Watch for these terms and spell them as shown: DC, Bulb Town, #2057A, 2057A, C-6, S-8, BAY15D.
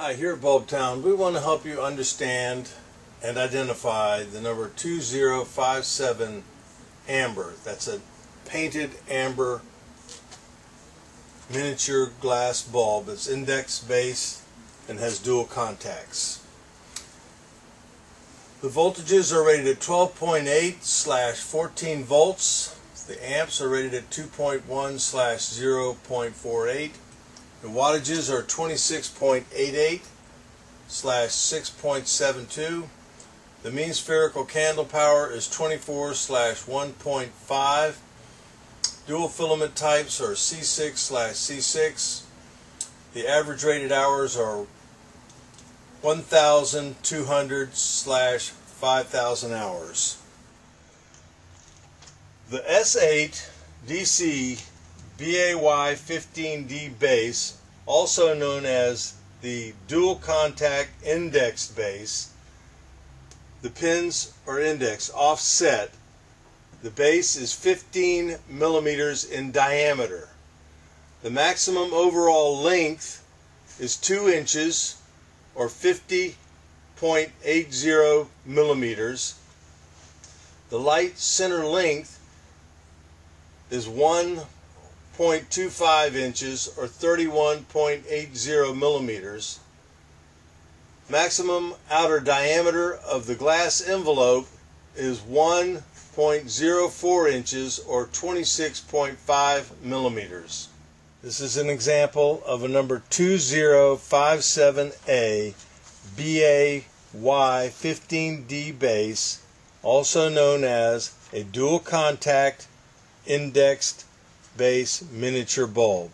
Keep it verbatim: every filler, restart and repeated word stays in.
Hi, here at Bulb Town, we want to help you understand and identify the number two zero five seven amber. That's a painted amber miniature glass bulb. It's index base and has dual contacts. The voltages are rated at twelve point eight slash fourteen volts. The amps are rated at two point one slash zero point four eight. The wattages are twenty-six point eight eight slash six point seven two. The mean spherical candle power is twenty-four slash one point five. Dual filament types are C six slash C six. The average rated hours are one thousand two hundred slash five thousand hours. The S eight D C B A Y fifteen D base, also known as the dual contact index base. The pins are index offset. The base is fifteen millimeters in diameter. The maximum overall length is two inches or fifty point eight zero millimeters. The light center length is one point two five inches or thirty-one point eight zero millimeters. Maximum outer diameter of the glass envelope is one point zero four inches or twenty-six point five millimeters. This is an example of a number two zero five seven A B A Y fifteen D base, also known as a dual contact indexed base miniature bulb.